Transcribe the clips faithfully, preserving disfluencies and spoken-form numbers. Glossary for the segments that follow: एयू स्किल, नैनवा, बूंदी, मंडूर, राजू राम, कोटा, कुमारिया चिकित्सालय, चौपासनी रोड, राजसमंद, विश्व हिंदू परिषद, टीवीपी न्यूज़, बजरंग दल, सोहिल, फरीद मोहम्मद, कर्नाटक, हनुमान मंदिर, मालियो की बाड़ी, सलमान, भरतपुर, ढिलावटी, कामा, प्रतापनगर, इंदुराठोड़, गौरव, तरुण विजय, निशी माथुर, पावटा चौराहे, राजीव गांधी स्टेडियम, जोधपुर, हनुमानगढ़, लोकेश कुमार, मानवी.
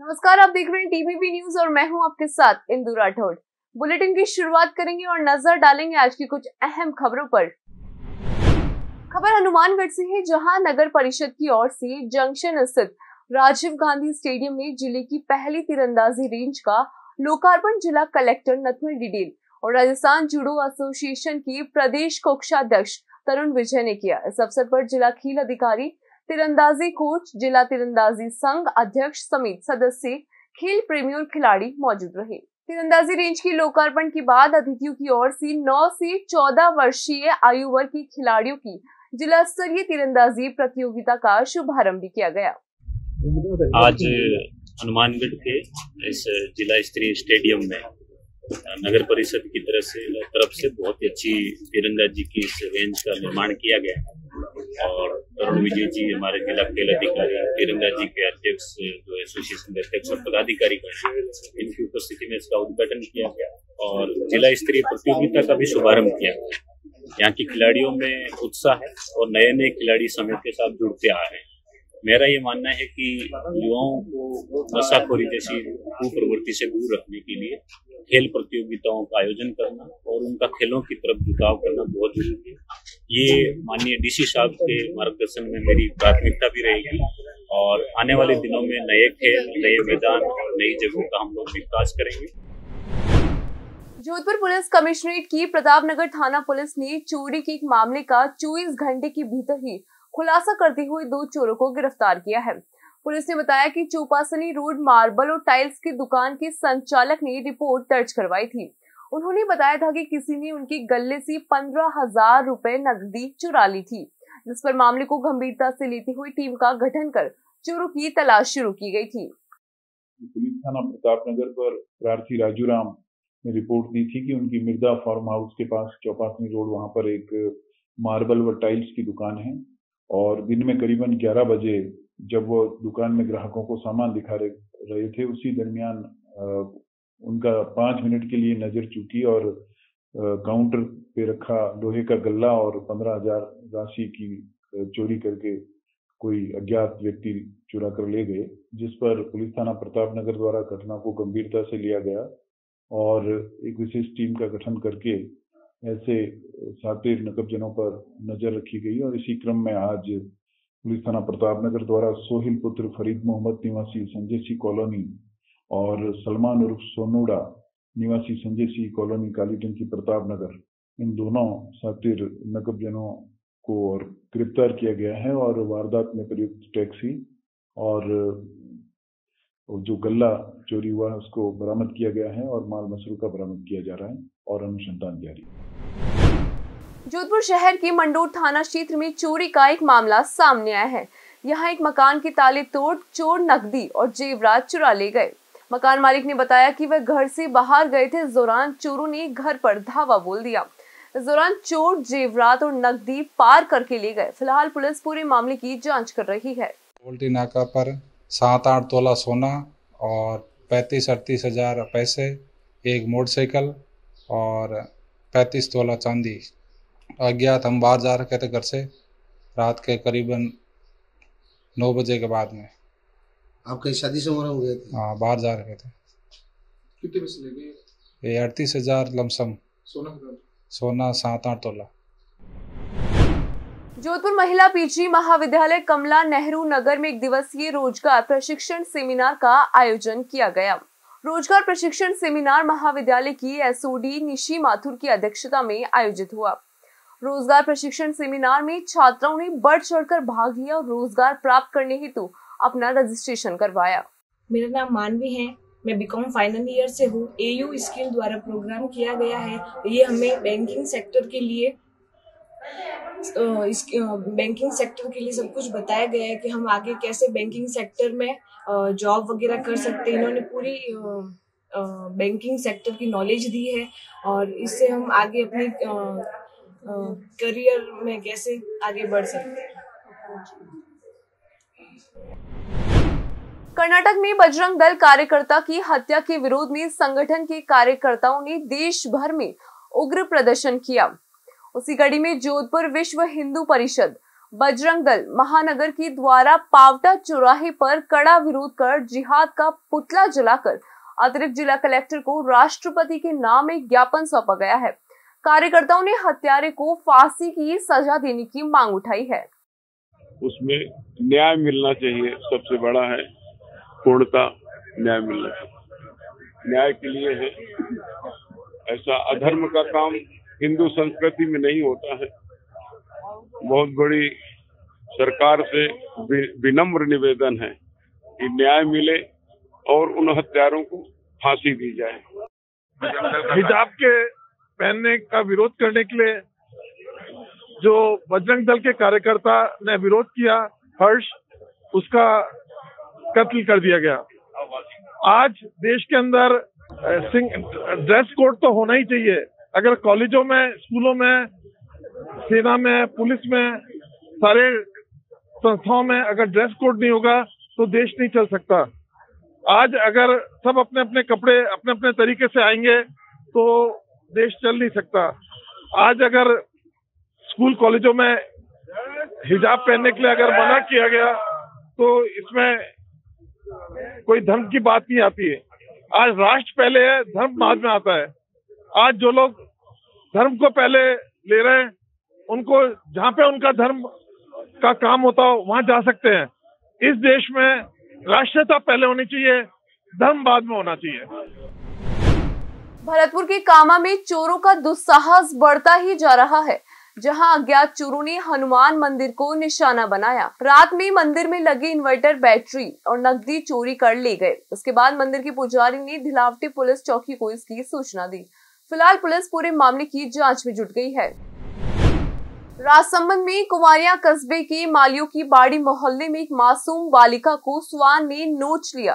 नमस्कार, आप देख रहे हैं टीवीपी न्यूज़ और मैं हूं आपके साथ इंदुराठोड़। बुलेटिन की शुरुआत करेंगे और नजर डालेंगे आज की कुछ अहम खबरों पर। खबर हनुमानगढ़ से है, जहां नगर परिषद की ओर से जंक्शन स्थित राजीव गांधी स्टेडियम में जिले की पहली तीरंदाजी रेंज का लोकार्पण जिला कलेक्टर नथमल डीडी और राजस्थान जुडो एसोसिएशन की प्रदेश कोषाध्यक्ष तरुण विजय ने किया। इस अवसर पर जिला खेल अधिकारी, तीरंदाजी कोच, जिला तीरंदाजी संघ अध्यक्ष समेत सदस्य, खेल प्रेमी और खिलाड़ी मौजूद रहे। तीरंदाजी रेंज के लोकार्पण के बाद अतिथियों की ओर से नौ से चौदह वर्षीय आयु वर्ग के खिलाड़ियों की जिला स्तरीय तीरंदाजी प्रतियोगिता का शुभारंभ भी किया गया। आज हनुमानगढ़ के इस जिला स्तरीय स्टेडियम में नगर परिषद की तरफ से तरफ से बहुत ही अच्छी तीरंदाजी की इस रेंज का निर्माण किया गया है और तरुण विजय जी हमारे जिला खेल अधिकारी, तीरंदाजी के अध्यक्ष, जो एसोसिएशन के अध्यक्ष और पदाधिकारी हैं, इनकी उपस्थिति में इसका उद्घाटन किया गया और जिला स्तरीय प्रतियोगिता का भी शुभारम्भ किया गया। यहाँ के खिलाड़ियों में उत्साह है और नए नए खिलाड़ी समय के साथ जुड़ते आ रहे हैं। मेरा ये मानना है कि युवाओं को नशाखोरी जैसी कुप्रवृत्ति से दूर रखने के लिए खेल प्रतियोगिताओं का आयोजन करना और उनका खेलों की तरफ झुकाव करना बहुत जरूरी है। ये माननीय डीसी साहब के मार्गदर्शन में मेरी प्राथमिकता भी रहेगी और आने वाले दिनों में नए खेल, नए मैदान और नई जगहों का हम लोग विकास करेंगे। जोधपुर पुलिस कमिश्नरेट की प्रतापनगर थाना पुलिस ने चोरी के एक मामले का चौबीस घंटे के भीतर ही खुलासा करते हुए दो चोरों को गिरफ्तार किया है। पुलिस ने बताया कि चौपासनी रोड मार्बल और टाइल्स की दुकान के संचालक ने रिपोर्ट दर्ज करवाई थी। उन्होंने बताया था कि किसी ने उनके गले से पंद्रह हजार रुपए नकदी चुरा ली थी, जिस पर मामले को गंभीरता से लेते हुए टीम का गठन कर चोरों की तलाश शुरू की गई थी। पुलिस थाना प्रतापनगर पर प्रार्थी राजू राम ने रिपोर्ट दी थी कि उनकी मिर्जा फार्म हाउस के पास चौपासनी रोड, वहाँ पर एक मार्बल व टाइल्स की दुकान है और दिन में करीबन ग्यारह बजे जब वो दुकान में ग्राहकों को सामान दिखा रहे थे, उसी दरमियान उनका पाँच मिनट के लिए नजर चूकी और काउंटर पे रखा लोहे का गल्ला और पंद्रह हजार राशि की चोरी करके कोई अज्ञात व्यक्ति चुरा कर ले गए, जिस पर पुलिस थाना प्रतापनगर द्वारा घटना को गंभीरता से लिया गया और एक विशेष टीम का गठन करके ऐसे सातिर नकबजनों पर नजर रखी गई। और इसी क्रम में आज पुलिस थाना प्रतापनगर द्वारा सोहिल पुत्र फरीद मोहम्मद निवासी संजय सी कॉलोनी और सलमान उर्फ सोनूड़ा निवासी संजय सी कॉलोनी कालीटंकी प्रतापनगर, इन दोनों सातिर नकबजनों को और गिरफ्तार किया गया है और वारदात में प्रयुक्त टैक्सी और जो गल्ला चोरी हुआ है उसको बरामद किया गया है और माल मसरू का बरामद किया जा रहा है और अनुसंधान जारी है। जोधपुर शहर के मंडूर थाना क्षेत्र में चोरी का एक मामला सामने आया है। यहाँ एक मकान के ताले तोड़ चोर नकदी और जेवरात चुरा ले गए। मकान मालिक ने बताया कि वह घर से बाहर गए थे, इस दौरान चोरों ने घर पर धावा बोल दिया। इस दौरान चोर जेवरात और नकदी पार करके ले गए। फिलहाल पुलिस पूरे मामले की जाँच कर रही है। सात आठ तोला सोना और पैंतीस अड़तीस हजार पैसे, एक मोटरसाइकिल और पैंतीस तोला चांदी अज्ञात हम बाहर जा रखे थे घर से रात के करीबन नौ बजे के बाद में। आप कहीं शादी समारोह में गए थे? हाँ, बाहर जा रखे थे। कितने पैसे ले गए? ये अड़तीस हजार लमसम सोना सोना सात आठ तोला। जोधपुर महिला पीजी महाविद्यालय कमला नेहरू नगर में एक दिवसीय रोजगार प्रशिक्षण सेमिनार का आयोजन किया गया। रोजगार प्रशिक्षण सेमिनार महाविद्यालय की एसओडी निशी माथुर की अध्यक्षता में आयोजित हुआ। रोजगार प्रशिक्षण सेमिनार में छात्राओं ने बढ़ चढ़कर भाग लिया और रोजगार प्राप्त करने हेतु अपना रजिस्ट्रेशन करवाया। मेरा नाम मानवी है, मैं बीकॉम फाइनल ईयर से हूँ। एयू स्किल द्वारा प्रोग्राम किया गया है। ये हमें बैंकिंग सेक्टर के लिए इस बैंकिंग सेक्टर के लिए सब कुछ बताया गया है कि हम आगे कैसे बैंकिंग सेक्टर में जॉब वगैरह कर सकते हैं। इन्होंने पूरी बैंकिंग सेक्टर की नॉलेज दी है और इससे हम आगे अपनी करियर में कैसे आगे बढ़ सकते हैं। कर्नाटक में बजरंग दल कार्यकर्ता की हत्या के विरोध में संगठन के कार्यकर्ताओं ने देश भर में उग्र प्रदर्शन किया। उसी कड़ी में जोधपुर विश्व हिंदू परिषद, बजरंग दल महानगर की द्वारा पावटा चौराहे पर कड़ा विरोध कर जिहाद का पुतला जलाकर अतिरिक्त जिला कलेक्टर को राष्ट्रपति के नाम एक ज्ञापन सौंपा गया है। कार्यकर्ताओं ने हत्यारे को फांसी की सजा देने की मांग उठाई है। उसमें न्याय मिलना चाहिए, सबसे बड़ा है पूर्णता न्याय मिलना चाहिए। न्याय के लिए है, ऐसा अधर्म का काम हिंदू संस्कृति में नहीं होता है। बहुत बड़ी सरकार से विनम्र निवेदन है कि न्याय मिले और उन हत्यारों को फांसी दी जाए। हिजाब के पहनने का विरोध करने के लिए जो बजरंग दल के कार्यकर्ता ने विरोध किया, हर्ष, उसका कत्ल कर दिया गया। आज देश के अंदर ड्रेस कोड तो होना ही चाहिए। अगर कॉलेजों में, स्कूलों में, सेना में, पुलिस में, सारे संस्थाओं में अगर ड्रेस कोड नहीं होगा तो देश नहीं चल सकता। आज अगर सब अपने अपने कपड़े अपने अपने तरीके से आएंगे तो देश चल नहीं सकता। आज अगर स्कूल कॉलेजों में हिजाब पहनने के लिए अगर मना किया गया तो इसमें कोई धर्म की बात नहीं आती है। आज राष्ट्र पहले है, धर्म बाद में आता है। आज जो लोग धर्म को पहले ले रहे हैं, उनको जहाँ पे उनका धर्म का काम होता हो वहां जा सकते हैं। इस देश में राष्ट्रीयता पहले होनी चाहिए, धर्म बाद में होना चाहिए। भरतपुर के कामा में चोरों का दुस्साहस बढ़ता ही जा रहा है, जहां अज्ञात चोरों ने हनुमान मंदिर को निशाना बनाया। रात में मंदिर में लगे इन्वर्टर, बैटरी और नकदी चोरी कर ले गए। उसके बाद मंदिर के पुजारी ने ढिलावटी पुलिस चौकी को इसकी सूचना दी। फिलहाल पुलिस पूरे मामले की जांच में जुट गई है। राजसमंद में कुमारिया कस्बे के मालियो की बाड़ी मोहल्ले में एक मासूम बालिका को श्वान ने नोच लिया।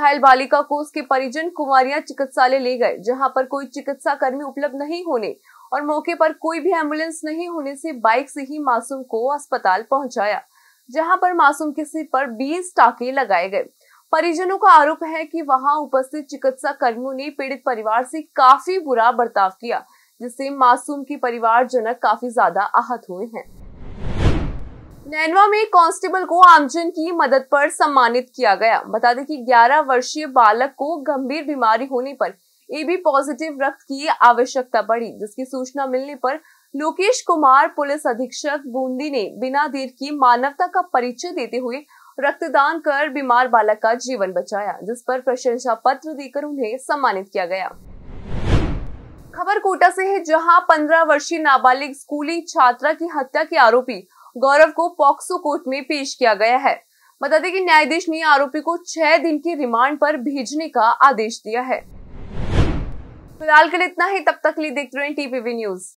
घायल बालिका को उसके परिजन कुमारिया चिकित्सालय ले गए, जहां पर कोई चिकित्सा कर्मी उपलब्ध नहीं होने और मौके पर कोई भी एम्बुलेंस नहीं होने से बाइक से ही मासूम को अस्पताल पहुंचाया, जहां पर मासूम के सिर पर बीस टाके लगाए गए। परिजनों का आरोप है कि वहां उपस्थित चिकित्सा कर्मियों ने पीड़ित परिवार से काफी बुरा बर्ताव किया, जिससे मासूम के परिवारजन काफी ज्यादा आहत हुए हैं। नैनवा में कांस्टेबल को आमजन की मदद पर सम्मानित किया गया। बता दें कि ग्यारह वर्षीय बालक को गंभीर बीमारी होने पर एबी पॉजिटिव रक्त की आवश्यकता पड़ी, जिसकी सूचना मिलने पर लोकेश कुमार पुलिस अधीक्षक बूंदी ने बिना देर की मानवता का परिचय देते हुए रक्तदान कर बीमार बालक का जीवन बचाया, जिस पर प्रशंसा पत्र देकर उन्हें सम्मानित किया गया। खबर कोटा से है, जहां पंद्रह वर्षीय नाबालिग स्कूली छात्रा की हत्या के आरोपी गौरव को पॉक्सो कोर्ट में पेश किया गया है। बता दें कि न्यायाधीश ने आरोपी को छह दिन के रिमांड पर भेजने का आदेश दिया है। फिलहाल के लिए इतना ही, तब तक लिए देखते रहें टीवीपी न्यूज़।